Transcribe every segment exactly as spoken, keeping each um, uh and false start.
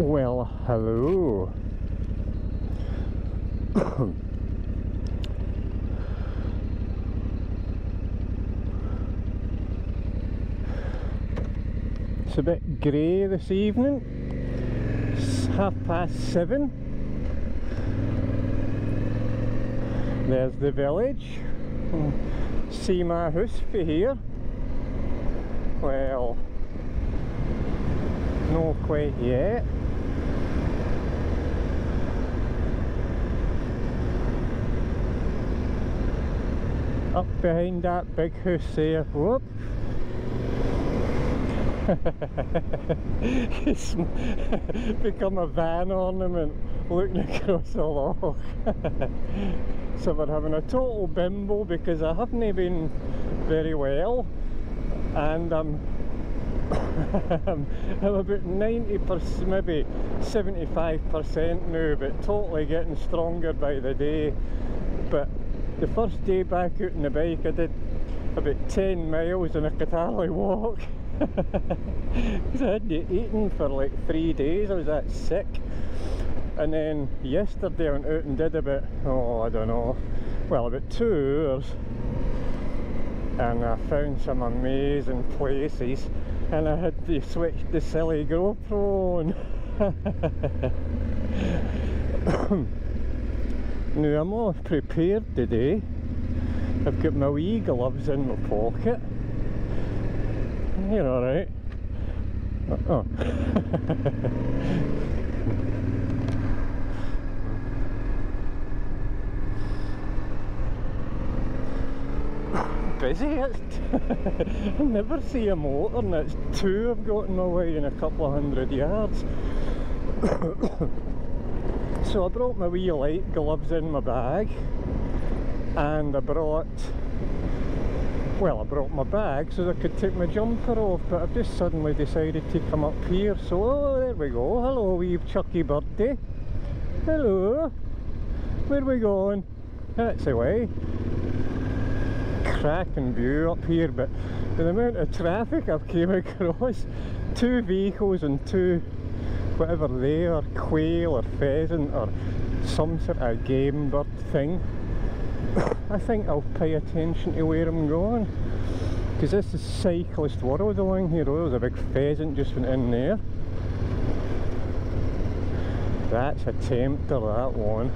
Well, hello. It's a bit grey this evening. It's half past seven. There's the village. See my house for here. Well, not quite yet. Up behind that big house there. Whoop. It's become a van ornament looking across the loch. So we're having a total bimble because I haven't been very well, and I'm, I'm about ninety percent, maybe seventy-five percent now, but totally getting stronger by the day. But the first day back out on the bike I did about ten miles on a Katali walk. Because I hadn't eaten for like three days, I was that sick. And then yesterday I went out and did about, oh I don't know, well about two hours, and I found some amazing places, and I had to switch the silly GoPro on. Now I'm all prepared today. I've got my wee gloves in my pocket. You're alright. Oh. Busy, it's I never see a motor, and it's two I've got in my way in a couple of hundred yards. So I brought my wee light gloves in my bag, and I brought, well, I brought my bag so that I could take my jumper off, but I've just suddenly decided to come up here, so oh, there we go. Hello, wee Chucky birdie. Hello. Where are we going? That's the way. Cracking view up here, but the amount of traffic I've came across, two vehicles and two, whatever they are, quail or pheasant or some sort of game bird thing. I think I'll pay attention to where I'm going, because this is cyclist world along here. Oh, there's a big pheasant just went in there. That's a tempter, that one.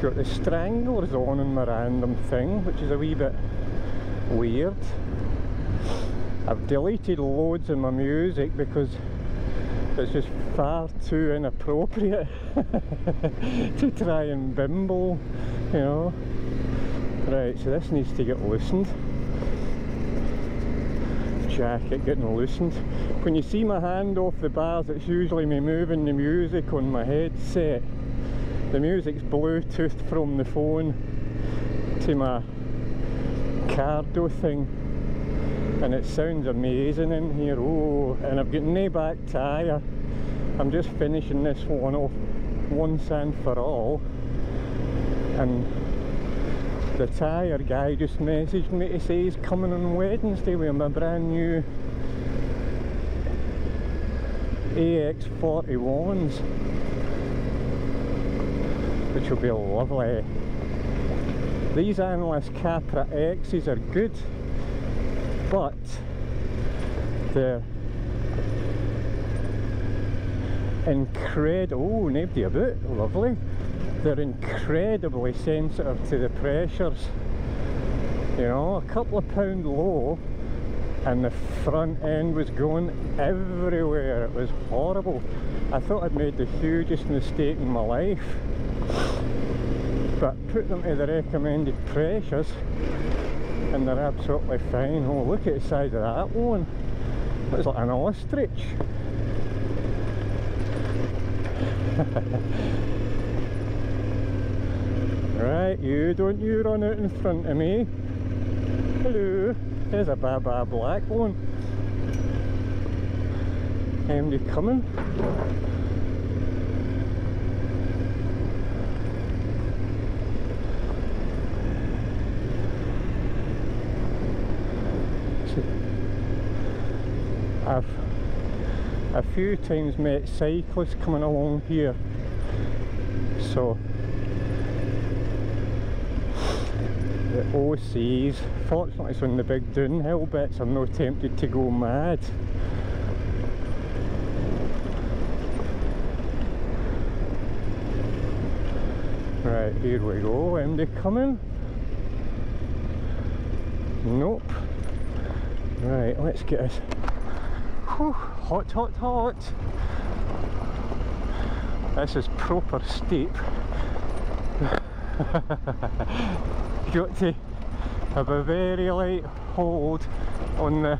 Got the stranglers on in my random thing, which is a wee bit weird. I've deleted loads of my music because it's just far too inappropriate to try and bimble, you know. Right, so this needs to get loosened. Jacket getting loosened. When you see my hand off the bars, it's usually me moving the music on my headset. The music's Bluetooth from the phone to my cardo thing. And it sounds amazing in here. Oh, and I've got no back tyre. I'm just finishing this one off once and for all. And the tyre guy just messaged me to say he's coming on Wednesday with my brand new A X forty-ones, which will be lovely. These Anlas Capra X's are good, but they're incredible, oh, nobody about, lovely. They're incredibly sensitive to the pressures. You know, a couple of pound low and the front end was going everywhere. It was horrible. I thought I'd made the hugest mistake in my life. But put them to the recommended pressures, and they're absolutely fine. Oh, look at the size of that one. It's like an ostrich. Right, you, don't you run out in front of me. Hello. There's a baba black one. Anybody coming? I've a few times met cyclists coming along here, so the O Cs, fortunately it's on the big downhill bits, I'm not tempted to go mad. Right, here we go, am they coming? Nope. Right, let's get us. Whew, hot, hot, hot. This is proper steep. Got to have a very light hold on the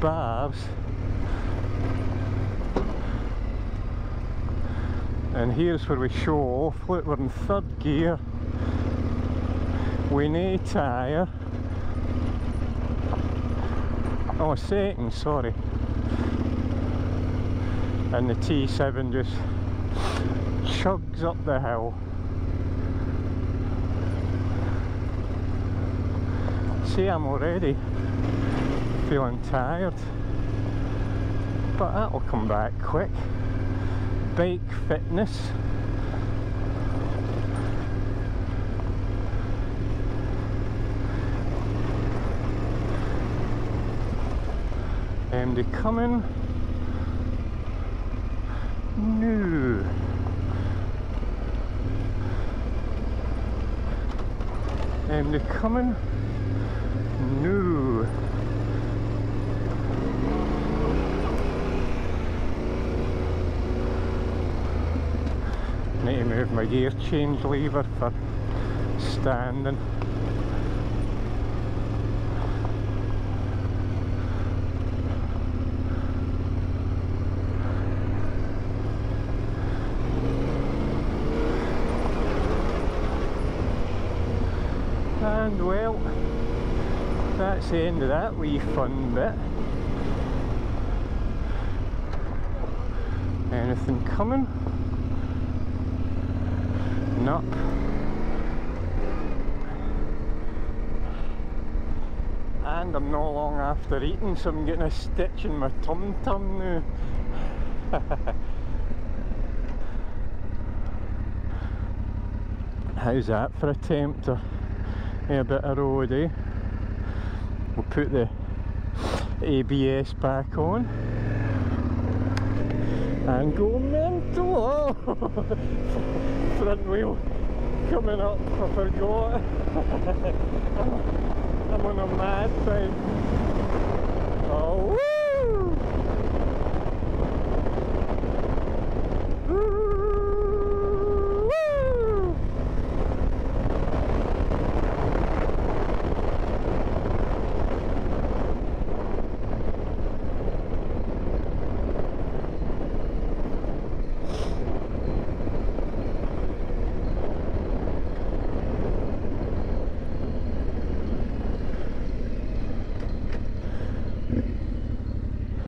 bars. And here's where we show off. Look, we're in third gear. We need tyre. Oh, second, sorry. And the T seven just chugs up the hill. See, I'm already feeling tired, but that'll come back quick. Bike fitness. They coming? No. Am they coming? No. Need to move my gear change lever for standing. And well, that's the end of that wee fun bit. Anything coming? Nope. And I'm no long after eating, so I'm getting a stitch in my tum-tum now. How's that for a tempter? A bit of road, eh? We'll put the A B S back on and go mental. Oh, front wheel coming up, I forgot. I'm on a mad thing. Oh, woo!